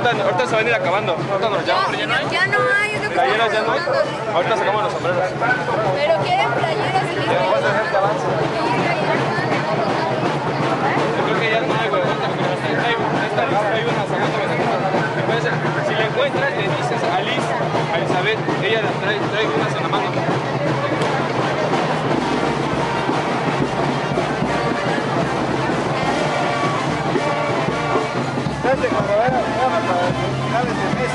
Ahorita se va a ir acabando. Ya no hay. Playeras ya no hay. Ahorita sacamos los sombreros. Pero quieren playeras y libros. Vamos a hacer este avance. Yo creo que ya no hay, güey. Hay una sacando que se encuentra. Si la encuentras, le dices a Liz, a Elizabeth, ella trae unas en la mano. Cuando vean las formas para finales de mes,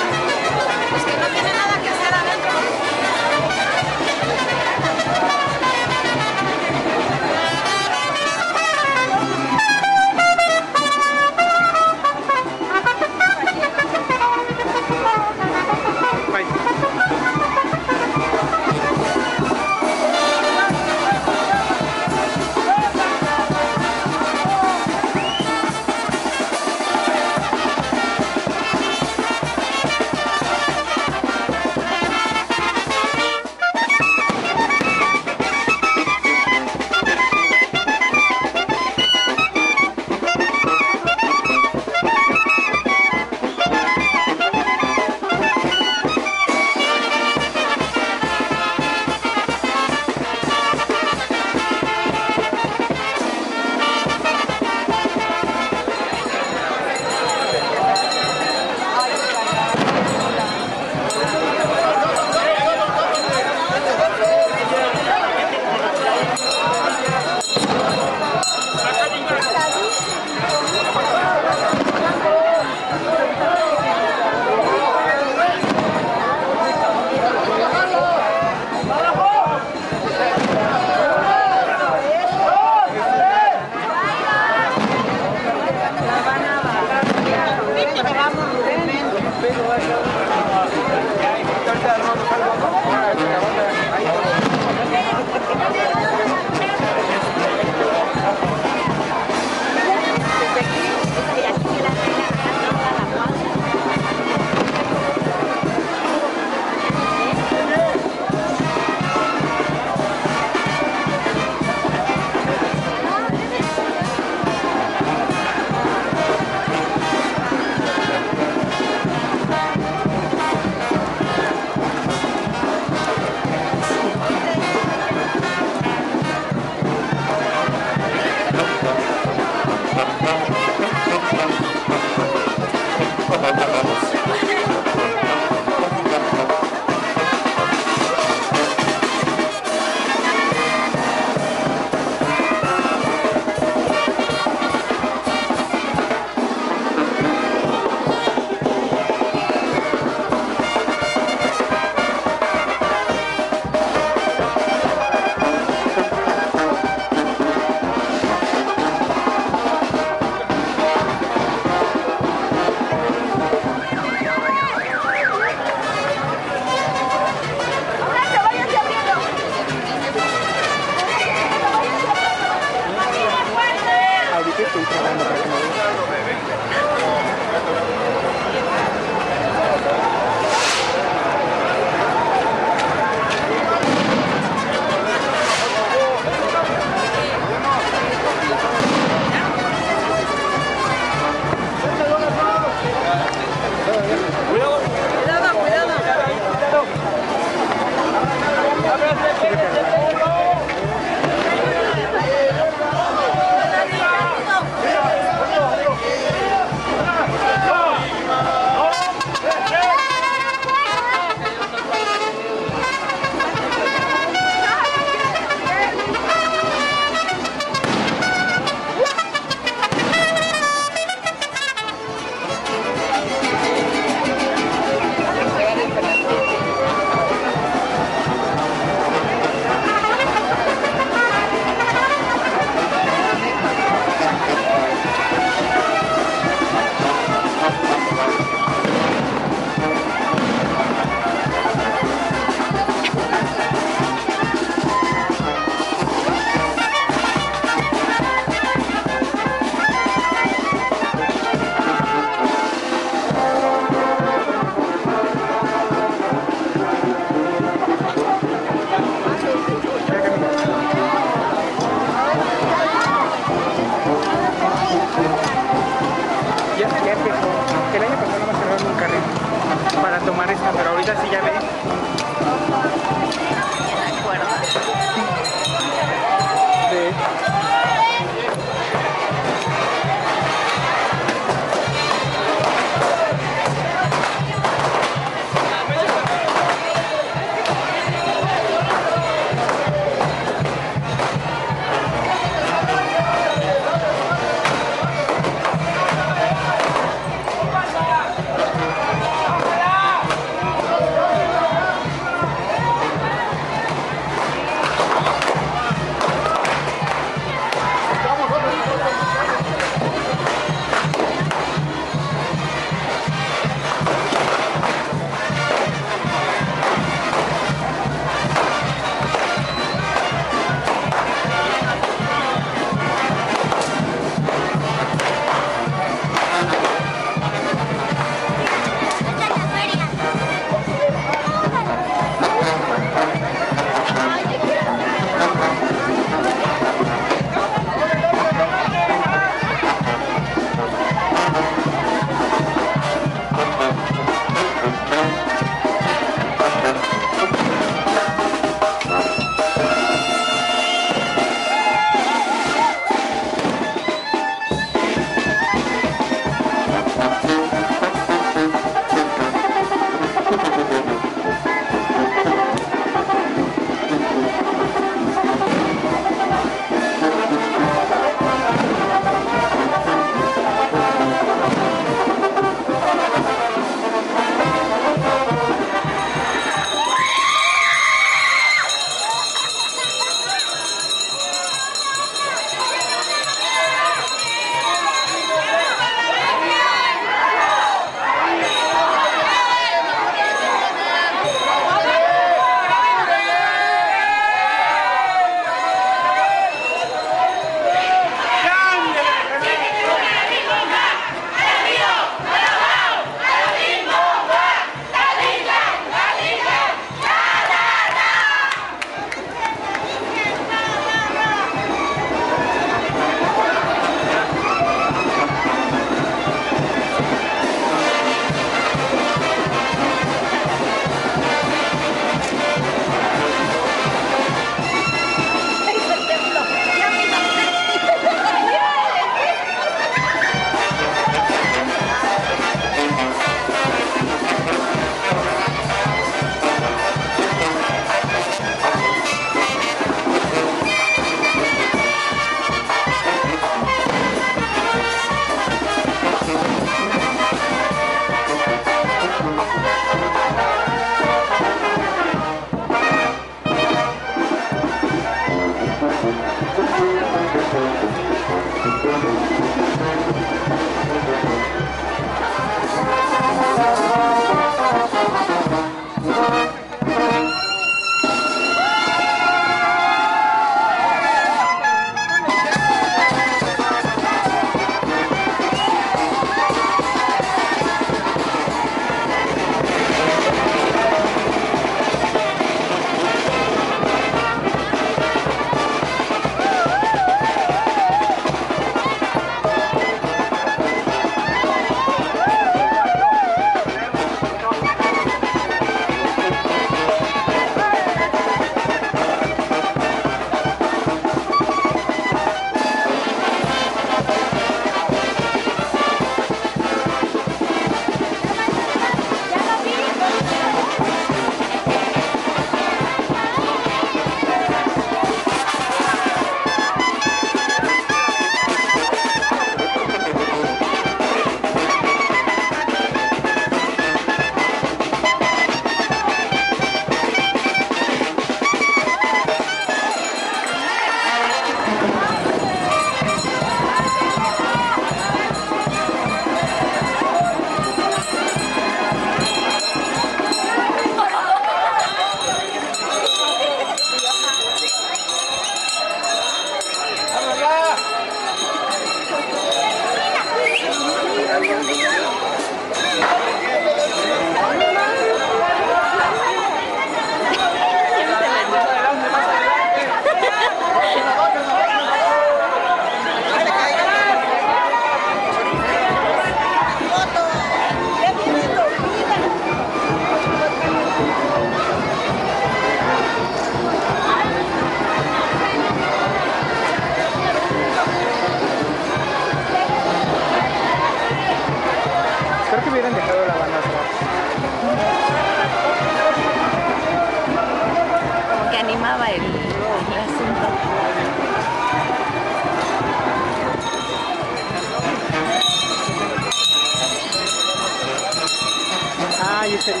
Bueno,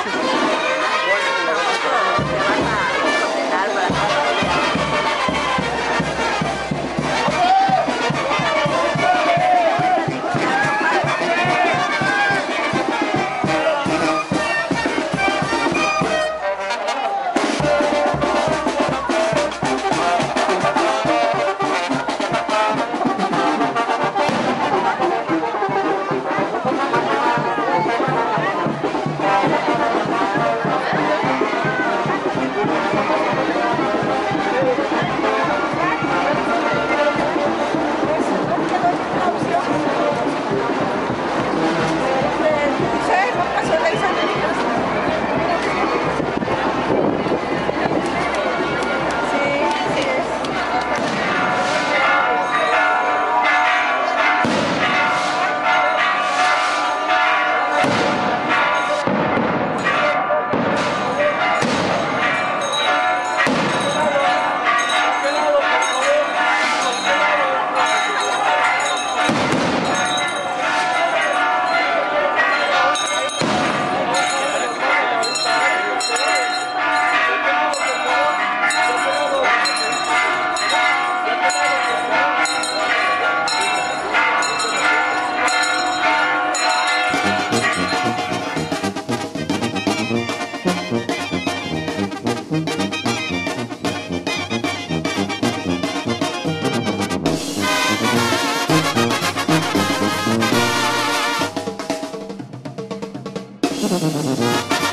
sí.